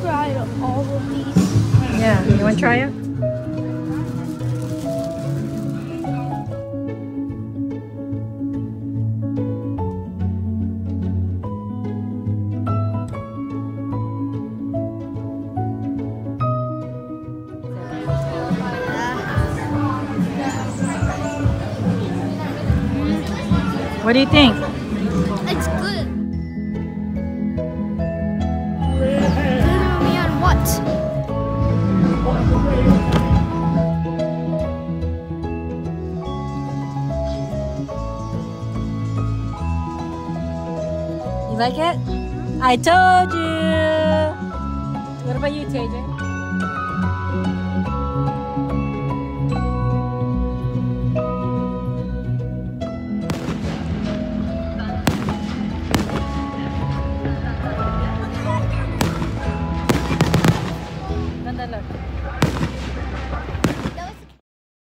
tried all of these. Yeah, you want to try it? What do you think? It's good. Literally on what? You like it? I told you! What about you, TeyJ?